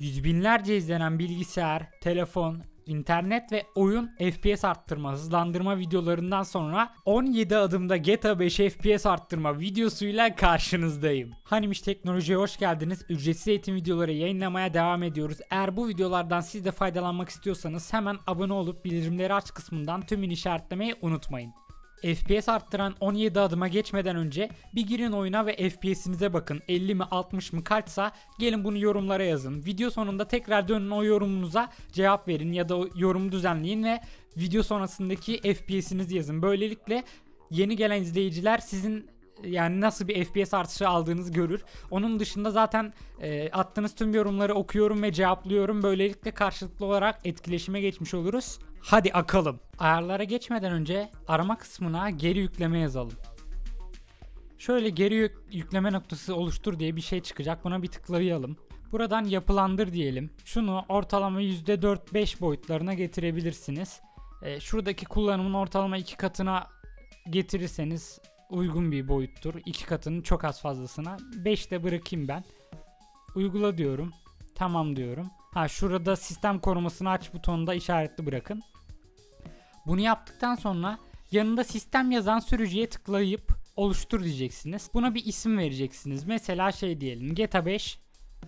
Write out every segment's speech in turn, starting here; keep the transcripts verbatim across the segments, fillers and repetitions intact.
Yüz binlerce izlenen bilgisayar, telefon, internet ve oyun F P S arttırma, hızlandırma videolarından sonra on yedi adımda GTA beş F P S arttırma videosuyla karşınızdayım. Hanimiş Teknoloji'ye hoş geldiniz. Ücretsiz eğitim videoları yayınlamaya devam ediyoruz. Eğer bu videolardan siz de faydalanmak istiyorsanız hemen abone olup bildirimleri aç kısmından tümünü işaretlemeyi unutmayın. F P S arttıran on yedi adıma geçmeden önce bir girin oyuna ve F P S'inize bakın. elli mi altmış mı kaçsa gelin bunu yorumlara yazın. Video sonunda tekrar dönün o yorumunuza cevap verin ya da yorumu düzenleyin ve video sonrasındaki F P S'inizi yazın. Böylelikle yeni gelen izleyiciler sizin yani nasıl bir F P S artışı aldığınızı görür. Onun dışında zaten e, attığınız tüm yorumları okuyorum ve cevaplıyorum. Böylelikle karşılıklı olarak etkileşime geçmiş oluruz. Hadi akalım. Ayarlara geçmeden önce arama kısmına geri yükleme yazalım. Şöyle geri yük yükleme noktası oluştur diye bir şey çıkacak. Buna bir tıklayalım. Buradan yapılandır diyelim. Şunu ortalama yüzde dört beş boyutlarına getirebilirsiniz. E, şuradaki kullanımın ortalama iki katına getirirseniz uygun bir boyuttur. iki katının çok az fazlasına. beşte bırakayım ben. Uygula diyorum. Tamam diyorum. Ha, şurada sistem korumasını aç butonunda işaretli bırakın. Bunu yaptıktan sonra yanında sistem yazan sürücüye tıklayıp oluştur diyeceksiniz. Buna bir isim vereceksiniz. Mesela şey diyelim, GTA beş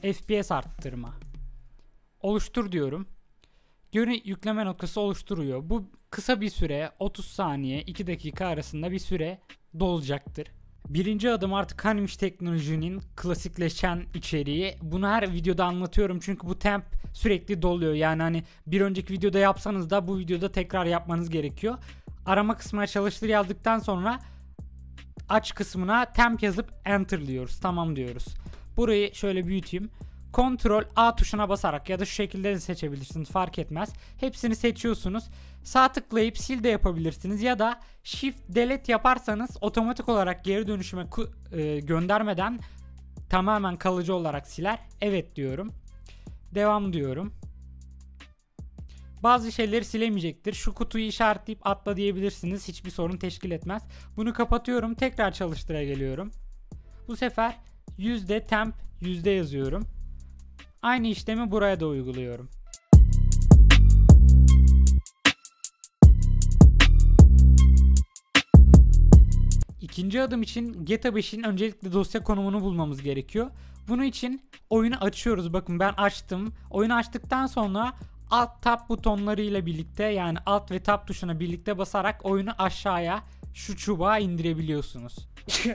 F P S arttırma. Oluştur diyorum. Görüntü yükleme noktası oluşturuyor. Bu kısa bir süre, otuz saniye iki dakika arasında bir süre dolacaktır. Birinci adım artık Hanimiş Teknoloji'nin klasikleşen içeriği. Bunu her videoda anlatıyorum çünkü bu temp sürekli doluyor. Yani hani bir önceki videoda yapsanız da bu videoda tekrar yapmanız gerekiyor. Arama kısmına çalıştır yazdıktan sonra aç kısmına temp yazıp enter diyoruz. Tamam diyoruz. Burayı şöyle büyüteyim. Ctrl A tuşuna basarak ya da şu şekilde de seçebilirsiniz, fark etmez. Hepsini seçiyorsunuz. Sağ tıklayıp sil de yapabilirsiniz ya da Shift Delete yaparsanız otomatik olarak geri dönüşüme e, göndermeden tamamen kalıcı olarak siler. Evet diyorum. Devam diyorum. Bazı şeyleri silemeyecektir. Şu kutuyu işaretleyip atla diyebilirsiniz. Hiçbir sorun teşkil etmez. Bunu kapatıyorum. Tekrar çalıştıra geliyorum. Bu sefer yüzde temp yüzde yazıyorum. Aynı işlemi buraya da uyguluyorum. İkinci adım için GTA beşin öncelikle dosya konumunu bulmamız gerekiyor. Bunun için oyunu açıyoruz. Bakın ben açtım. Oyunu açtıktan sonra alt tab butonlarıyla birlikte, yani alt ve tab tuşuna birlikte basarak oyunu aşağıya şu çubuğa indirebiliyorsunuz.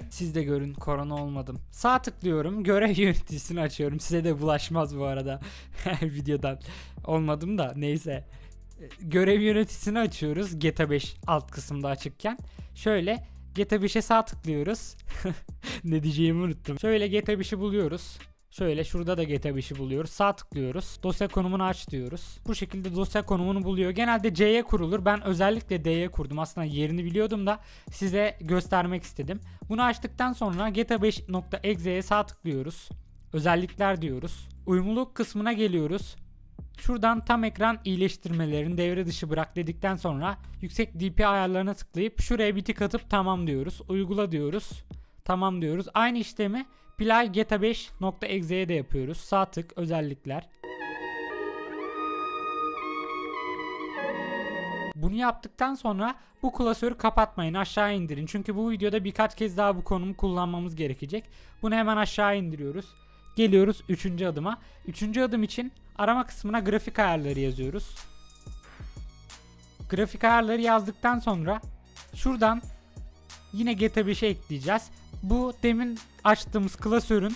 Siz de görün, korona olmadım. Sağ tıklıyorum, görev yöneticisini açıyorum. Size de bulaşmaz bu arada. Videodan olmadım da neyse. Görev yöneticisini açıyoruz GTA beş alt kısımda açıkken. Şöyle GTA beşe sağ tıklıyoruz. Ne diyeceğimi unuttum. Şöyle GTA beşi buluyoruz. Şöyle şurada da GTA beşi buluyoruz. Sağ tıklıyoruz. Dosya konumunu aç diyoruz. Bu şekilde dosya konumunu buluyor. Genelde C'ye kurulur. Ben özellikle D'ye kurdum. Aslında yerini biliyordum da size göstermek istedim. Bunu açtıktan sonra GTA beş nokta exe'ye sağ tıklıyoruz. Özellikler diyoruz. Uyumluluk kısmına geliyoruz. Şuradan tam ekran iyileştirmelerini devre dışı bırak dedikten sonra yüksek D P I ayarlarına tıklayıp şuraya bir tık atıp tamam diyoruz. Uygula diyoruz. Tamam diyoruz. Aynı işlemi Play GTA beş nokta exe'ye de yapıyoruz. Sağ tık, özellikler. Bunu yaptıktan sonra bu klasörü kapatmayın, aşağı indirin. Çünkü bu videoda birkaç kez daha bu konumu kullanmamız gerekecek. Bunu hemen aşağı indiriyoruz. Geliyoruz üçüncü adıma. Üçüncü adım için arama kısmına grafik ayarları yazıyoruz. Grafik ayarları yazdıktan sonra şuradan yine GTA beşe ekleyeceğiz. Bu demin açtığımız klasörün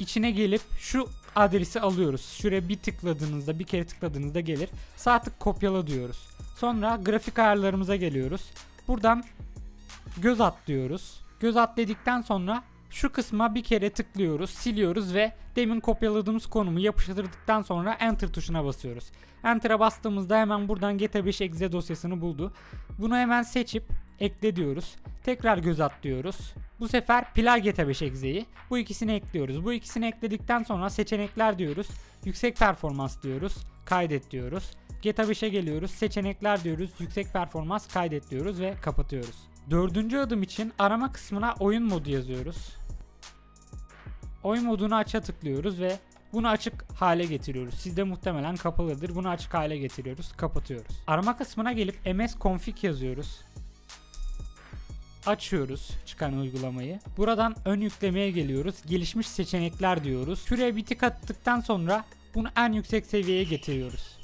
içine gelip şu adresi alıyoruz. Şuraya bir tıkladığınızda, bir kere tıkladığınızda gelir. Sağ tık kopyala diyoruz. Sonra grafik ayarlarımıza geliyoruz. Buradan göz at diyoruz. Göz at dedikten sonra şu kısma bir kere tıklıyoruz, siliyoruz ve demin kopyaladığımız konumu yapıştırdıktan sonra enter tuşuna basıyoruz. Enter'a bastığımızda hemen buradan GTA beş exe dosyasını buldu. Bunu hemen seçip ekle diyoruz. Tekrar göz at diyoruz. Bu sefer play GTA beş exe'yi. Bu ikisini ekliyoruz. Bu ikisini ekledikten sonra seçenekler diyoruz. Yüksek performans diyoruz. Kaydet diyoruz. GTA beşe geliyoruz. Seçenekler diyoruz. Yüksek performans, kaydet diyoruz ve kapatıyoruz. Dördüncü adım için arama kısmına oyun modu yazıyoruz. Oyun modunu aça tıklıyoruz ve Bunu açık hale getiriyoruz. Sizde muhtemelen kapalıdır. Bunu açık hale getiriyoruz. Kapatıyoruz. Arama kısmına gelip msconfig yazıyoruz. Açıyoruz çıkan uygulamayı. Buradan ön yüklemeye geliyoruz. Gelişmiş seçenekler diyoruz. Şuraya bir tık attıktan sonra bunu en yüksek seviyeye getiriyoruz.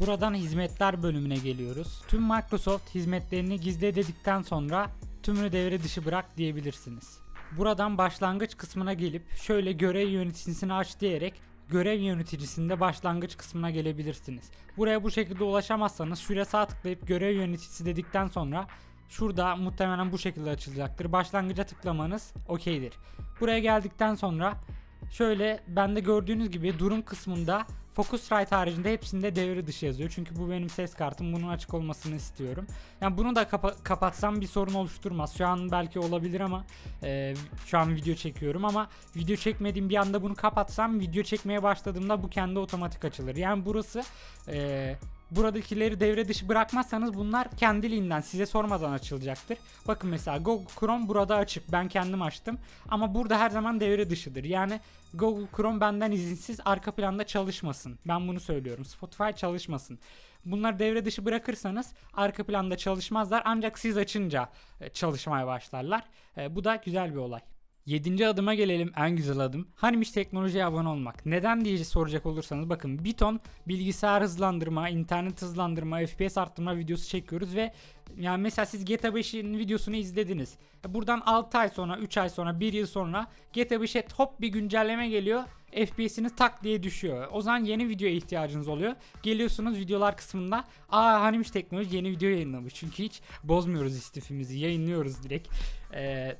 Buradan hizmetler bölümüne geliyoruz. Tüm Microsoft hizmetlerini gizle dedikten sonra tümünü devre dışı bırak diyebilirsiniz. Buradan başlangıç kısmına gelip şöyle görev yöneticisini aç diyerek görev yöneticisinde başlangıç kısmına gelebilirsiniz. Buraya bu şekilde ulaşamazsanız şuraya sağ tıklayıp görev yöneticisi dedikten sonra şurada muhtemelen bu şekilde açılacaktır. Başlangıca tıklamanız okeydir. Buraya geldikten sonra şöyle bende gördüğünüz gibi durum kısmında Focusrite haricinde hepsinde devre dışı yazıyor. Çünkü bu benim ses kartım. Bunun açık olmasını istiyorum. Yani bunu da kapa kapatsam bir sorun oluşturmaz. Şu an belki olabilir ama e, şu an video çekiyorum ama video çekmediğim bir anda bunu kapatsam video çekmeye başladığımda bu kendi otomatik açılır. Yani burası e, buradakileri devre dışı bırakmazsanız bunlar kendiliğinden size sormadan açılacaktır. Bakın mesela Google Chrome burada açık. Ben kendim açtım. Ama burada her zaman devre dışıdır. Yani Google Chrome benden izinsiz arka planda çalışmasın. Ben bunu söylüyorum. Spotify çalışmasın. Bunları devre dışı bırakırsanız arka planda çalışmazlar. Ancak siz açınca çalışmaya başlarlar. Bu da güzel bir olay. yedinci adıma gelelim, en güzel adım. Hanimiş Teknoloji'ye abone olmak. Neden diye soracak olursanız bakın bir ton bilgisayar hızlandırma, internet hızlandırma, F P S arttırma videosu çekiyoruz ve yani mesela siz GTA beşin videosunu izlediniz. Buradan altı ay sonra, üç ay sonra, bir yıl sonra GTA beşe hop bir güncelleme geliyor. F P S'iniz tak diye düşüyor. O zaman yeni videoya ihtiyacınız oluyor. Geliyorsunuz videolar kısmında. Aa Hanimiş Teknoloji yeni video yayınlamış. Çünkü hiç bozmuyoruz istifimizi. Yayınlıyoruz direkt. Ee,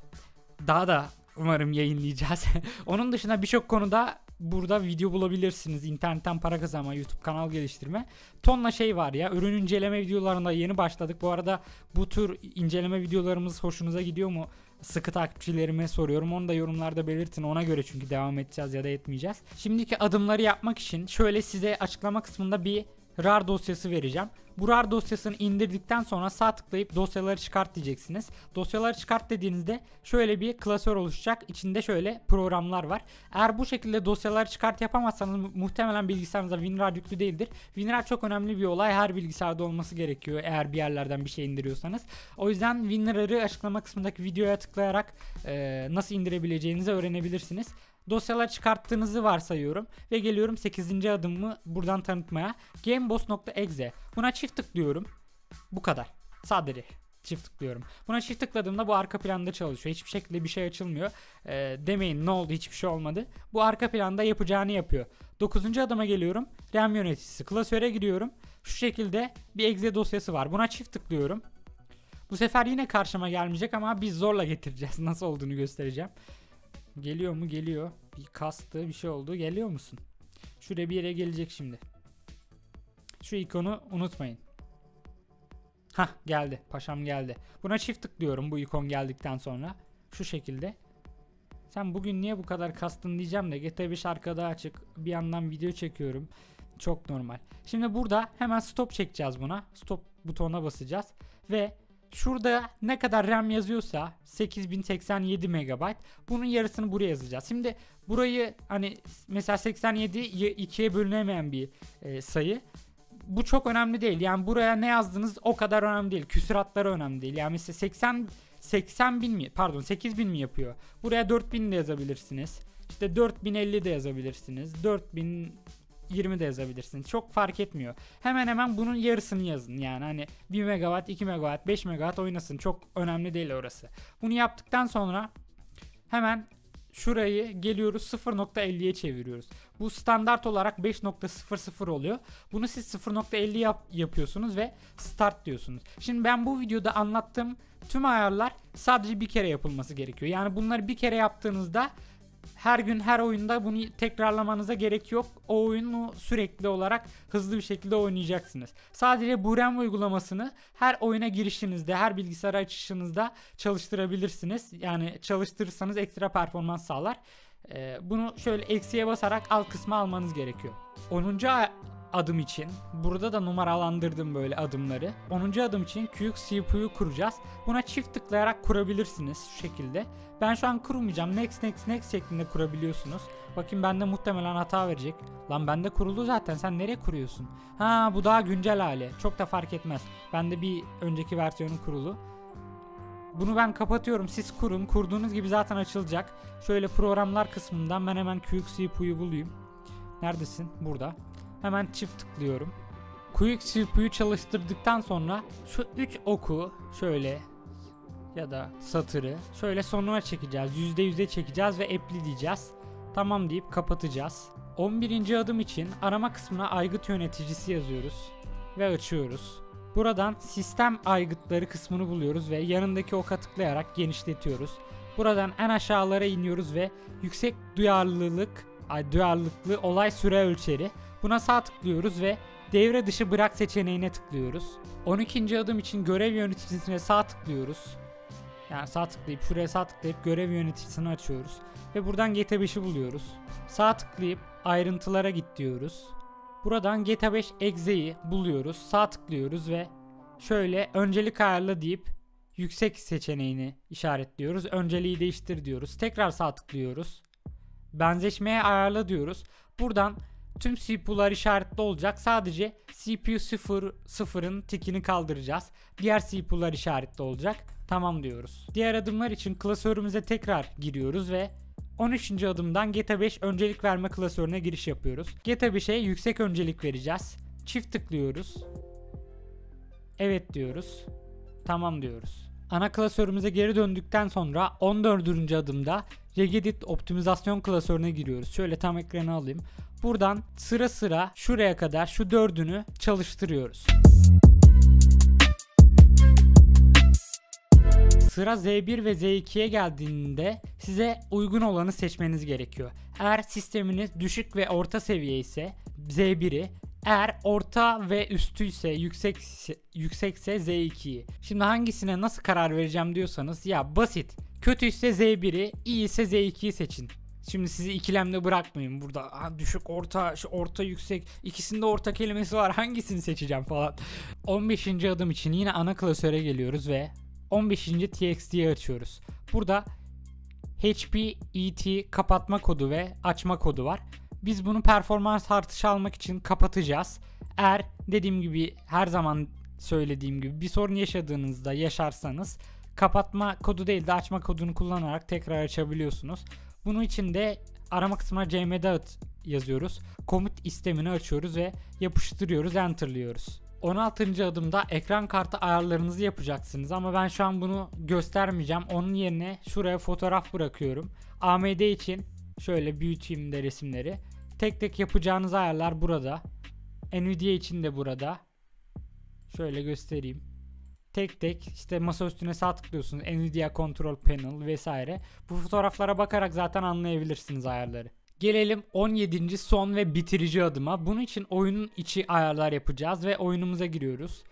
daha da umarım yayınlayacağız. Onun dışında birçok konuda burada video bulabilirsiniz. İnternetten para kazanma, YouTube kanal geliştirme. Tonla şey var ya. Ürün inceleme videolarında yeni başladık. Bu arada bu tür inceleme videolarımız hoşunuza gidiyor mu? Sıkı takipçilerime soruyorum. Onu da yorumlarda belirtin. Ona göre çünkü devam edeceğiz ya da etmeyeceğiz. Şimdiki adımları yapmak için şöyle size açıklama kısmında bir rar dosyası vereceğim. Bu rar dosyasını indirdikten sonra sağ tıklayıp dosyaları çıkart diyeceksiniz. Dosyaları çıkart dediğinizde şöyle bir klasör oluşacak. İçinde şöyle programlar var. Eğer bu şekilde dosyaları çıkart yapamazsanız muhtemelen bilgisayarınızda WinRAR yüklü değildir. WinRAR çok önemli bir olay. Her bilgisayarda olması gerekiyor eğer bir yerlerden bir şey indiriyorsanız. O yüzden WinRAR'ı açıklama kısmındaki videoya tıklayarak e, nasıl indirebileceğinizi öğrenebilirsiniz. Dosyalar çıkarttığınızı varsayıyorum ve geliyorum sekizinci adımı buradan tanıtmaya. gameboss nokta exe. Buna çift tıklıyorum. Bu kadar. Sadece çift tıklıyorum. Buna çift tıkladığımda bu arka planda çalışıyor. Hiçbir şekilde bir şey açılmıyor. E, demeyin ne oldu hiçbir şey olmadı. Bu arka planda yapacağını yapıyor. dokuzuncu adıma geliyorum. RAM yöneticisi. Klasöre giriyorum. Şu şekilde bir exe dosyası var. Buna çift tıklıyorum. Bu sefer yine karşıma gelmeyecek ama biz zorla getireceğiz. Nasıl olduğunu göstereceğim. Geliyor mu? Geliyor. Bir kastı, bir şey oldu. Geliyor musun? Şuraya bir yere gelecek şimdi. Şu ikonu unutmayın. Hah geldi. Paşam geldi. Buna çift tıklıyorum bu ikon geldikten sonra. Şu şekilde. Sen bugün niye bu kadar kastın diyeceğim de GTA beş arkada açık. Bir yandan video çekiyorum. Çok normal. Şimdi burada hemen stop çekeceğiz buna. Stop butonuna basacağız. Ve şurada ne kadar RAM yazıyorsa sekiz bin seksen yedi megabayt bunun yarısını buraya yazacağız. Şimdi burayı hani mesela seksen yedi ikiye bölünemeyen bir e, sayı. Bu çok önemli değil. Yani buraya ne yazdınız o kadar önemli değil. Küsuratları önemli değil. Yani mesela seksen bin mi? Pardon sekiz bin mi yapıyor? Buraya dört bin de yazabilirsiniz. İşte dört bin elli de yazabilirsiniz. dört bin yirmi de yazabilirsiniz. Çok fark etmiyor. Hemen hemen bunun yarısını yazın. Yani hani bir megabayt, iki megabayt, beş megabayt oynasın. Çok önemli değil orası. Bunu yaptıktan sonra hemen şurayı geliyoruz sıfır nokta elliye çeviriyoruz. Bu standart olarak beş nokta sıfır sıfır oluyor. Bunu siz sıfır nokta elli yap yapıyorsunuz ve start diyorsunuz. Şimdi ben bu videoda anlattığım tüm ayarlar sadece bir kere yapılması gerekiyor. Yani bunları bir kere yaptığınızda her gün her oyunda bunu tekrarlamanıza gerek yok. O oyunu sürekli olarak hızlı bir şekilde oynayacaksınız. Sadece bu RAM uygulamasını her oyuna girişinizde, her bilgisayar açışınızda çalıştırabilirsiniz. Yani çalıştırırsanız ekstra performans sağlar. Ee, bunu şöyle eksiye basarak alt kısma almanız gerekiyor. onuncu adım için. Burada da numaralandırdım böyle adımları. onuncu adım için Quick C P U kuracağız. Buna çift tıklayarak kurabilirsiniz şu şekilde. Ben şu an kurmayacağım. Next next next şeklinde kurabiliyorsunuz. Bakın bende muhtemelen hata verecek. Lan bende kuruldu zaten. Sen nereye kuruyorsun? Ha, bu daha güncel hali. Çok da fark etmez. Bende bir önceki versiyonun kurulu. Bunu ben kapatıyorum. Siz kurun. Kurduğunuz gibi zaten açılacak. Şöyle programlar kısmından ben hemen Quick C P U'yu bulayım. Neredesin? Burada. Hemen çift tıklıyorum. Quick C P U'yu çalıştırdıktan sonra şu üç oku şöyle ya da satırı şöyle sonuna çekeceğiz. Yüzde yüze çekeceğiz ve apply diyeceğiz. Tamam deyip kapatacağız. on birinci adım için arama kısmına aygıt yöneticisi yazıyoruz ve açıyoruz. Buradan sistem aygıtları kısmını buluyoruz ve yanındaki oka tıklayarak genişletiyoruz. Buradan en aşağılara iniyoruz ve yüksek duyarlılık, duyarlılıklı olay süre ölçeri. Buna sağ tıklıyoruz ve devre dışı bırak seçeneğine tıklıyoruz. on ikinci adım için görev yöneticisine sağ tıklıyoruz. Yani sağ tıklayıp şuraya sağ tıklayıp görev yöneticisini açıyoruz. Ve buradan G T beş'i buluyoruz. Sağ tıklayıp ayrıntılara git diyoruz. Buradan G T beş exe'yi buluyoruz. Sağ tıklıyoruz ve şöyle öncelik ayarla deyip yüksek seçeneğini işaretliyoruz. Önceliği değiştir diyoruz. Tekrar sağ tıklıyoruz. Benzeşmeye ayarla diyoruz. Buradan tüm C P U'lar işaretli olacak. Sadece C P U sıfır sıfırın tikini kaldıracağız. Diğer C P U'lar işaretli olacak. Tamam diyoruz. Diğer adımlar için klasörümüze tekrar giriyoruz ve on üçüncü adımdan G T beş öncelik verme klasörüne giriş yapıyoruz. G T beş'e yüksek öncelik vereceğiz. Çift tıklıyoruz. Evet diyoruz. Tamam diyoruz. Ana klasörümüze geri döndükten sonra on dördüncü adımda regedit optimizasyon klasörüne giriyoruz. Şöyle tam ekranı alayım. Buradan sıra sıra şuraya kadar şu dördünü çalıştırıyoruz. Sıra Z bir ve Z iki'ye geldiğinde size uygun olanı seçmeniz gerekiyor. Eğer sisteminiz düşük ve orta seviye ise Z bir'i, eğer orta ve üstüyse yüksek yüksekse Z iki'yi. Şimdi hangisine nasıl karar vereceğim diyorsanız, ya basit. Kötüyse Z bir'i, iyiyse Z iki'yi seçin. Şimdi sizi ikilemde bırakmayayım. Burada düşük, orta, şu orta, yüksek, ikisinde orta kelimesi var. Hangisini seçeceğim falan. on beşinci adım için yine ana klasöre geliyoruz ve on beşinci T X T'yi açıyoruz. Burada H P E T kapatma kodu ve açma kodu var. Biz bunu performans artışı almak için kapatacağız. Eğer dediğim gibi, her zaman söylediğim gibi, bir sorun yaşadığınızda yaşarsanız kapatma kodu değil de açma kodunu kullanarak tekrar açabiliyorsunuz. Bunun için de arama kısmına C M D yazıyoruz. Komut istemini açıyoruz ve yapıştırıyoruz, enter'lıyoruz. on altıncı adımda ekran kartı ayarlarınızı yapacaksınız ama ben şu an bunu göstermeyeceğim. Onun yerine şuraya fotoğraf bırakıyorum. A M D için şöyle büyüteyim de resimleri. Tek tek yapacağınız ayarlar burada. Nvidia için de burada. Şöyle göstereyim. Tek tek işte masa üstüne sağ tıklıyorsunuz. Nvidia Control Panel vesaire. Bu fotoğraflara bakarak zaten anlayabilirsiniz ayarları. Gelelim on yedinci son ve bitirici adıma. Bunun için oyunun içi ayarlar yapacağız ve oyunumuza giriyoruz.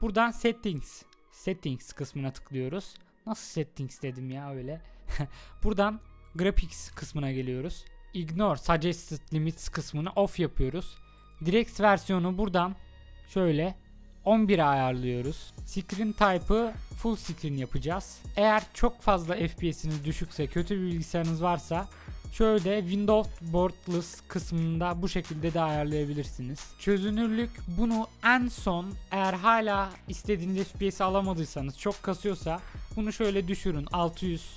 Buradan settings, settings kısmına tıklıyoruz. Nasıl settings dedim ya öyle. Buradan graphics kısmına geliyoruz. Ignore suggested limits kısmını off yapıyoruz. DirectX versiyonu buradan şöyle on bir'e ayarlıyoruz. Screen type'ı full screen yapacağız. Eğer çok fazla F P S'iniz düşükse, kötü bir bilgisayarınız varsa şöyle Windows Borderless kısmında bu şekilde de ayarlayabilirsiniz. Çözünürlük bunu en son, eğer hala istediğiniz F P S alamadıysanız, çok kasıyorsa bunu şöyle düşürün, altı yüz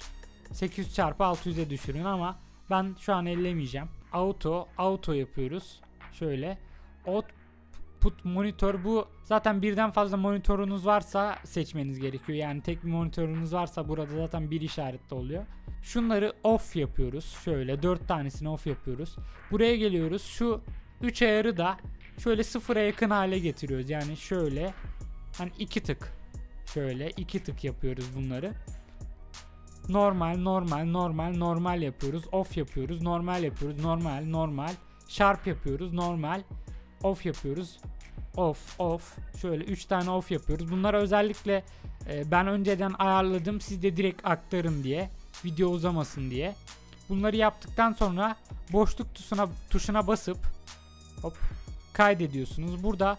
sekiz yüz çarpı altı yüz'e düşürün ama ben şu an ellemeyeceğim. Auto, auto yapıyoruz. Şöyle output monitör, bu zaten birden fazla monitörünüz varsa seçmeniz gerekiyor. Yani tek bir monitörünüz varsa burada zaten bir işaretli oluyor. Şunları off yapıyoruz. Şöyle dört tanesini off yapıyoruz. Buraya geliyoruz. Şu üç ayarı da şöyle sıfıra yakın hale getiriyoruz. Yani şöyle hani iki tık. Şöyle iki tık yapıyoruz bunları. Normal, normal, normal, normal yapıyoruz. Off yapıyoruz. Normal yapıyoruz. Normal, normal. Sharp yapıyoruz. Normal. Off yapıyoruz. Off, off. Şöyle üç tane off yapıyoruz. Bunları özellikle e, ben önceden ayarladım. Siz de direkt aktarın diye. Video uzamasın diye. Bunları yaptıktan sonra boşluk tuşuna, tuşuna basıp hop kaydediyorsunuz. Burada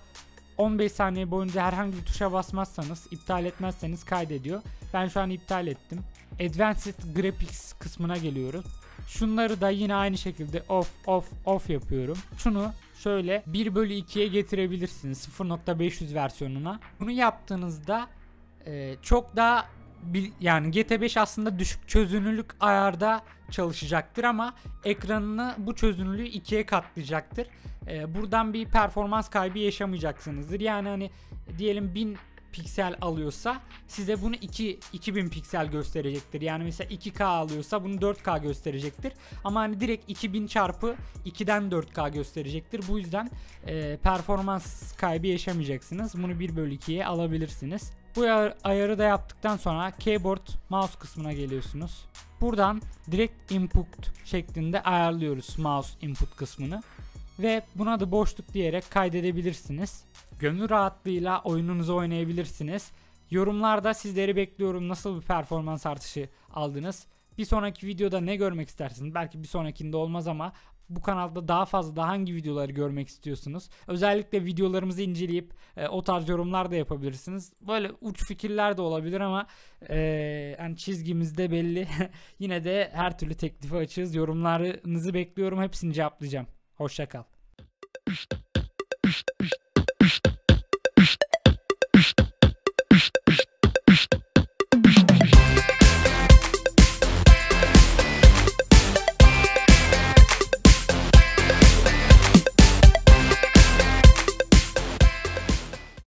on beş saniye boyunca herhangi bir tuşa basmazsanız, iptal etmezseniz kaydediyor. Ben şu an iptal ettim. Advanced Graphics kısmına geliyoruz. Şunları da yine aynı şekilde off off off yapıyorum. Şunu şöyle bir bölü ikiye getirebilirsiniz, sıfır nokta beş yüz versiyonuna. Bunu yaptığınızda e, çok daha bir, yani G T A beş aslında düşük çözünürlük ayarda çalışacaktır ama ekranını bu çözünürlüğü ikiye katlayacaktır. E, buradan bir performans kaybı yaşamayacaksınızdır. Yani hani diyelim bin piksel alıyorsa size bunu iki, iki bin piksel gösterecektir. Yani mesela iki K alıyorsa bunu dört K gösterecektir. Ama hani direkt iki bin çarpı ikiden dört K gösterecektir. Bu yüzden e, performans kaybı yaşamayacaksınız. Bunu bir bölü ikiye alabilirsiniz. Bu ayarı da yaptıktan sonra keyboard mouse kısmına geliyorsunuz. Buradan direkt input şeklinde ayarlıyoruz mouse input kısmını. Ve buna da boşluk diyerek kaydedebilirsiniz. Gönül rahatlığıyla oyununuzu oynayabilirsiniz. Yorumlarda sizleri bekliyorum. Nasıl bir performans artışı aldınız? Bir sonraki videoda ne görmek istersiniz? Belki bir sonrakinde olmaz ama bu kanalda daha fazla da hangi videoları görmek istiyorsunuz? Özellikle videolarımızı inceleyip e, o tarz yorumlar da yapabilirsiniz. Böyle uç fikirler de olabilir ama e, hani çizgimizde belli. Yine de her türlü teklifi açığız. Yorumlarınızı bekliyorum. Hepsini cevaplayacağım. Hoşça kal.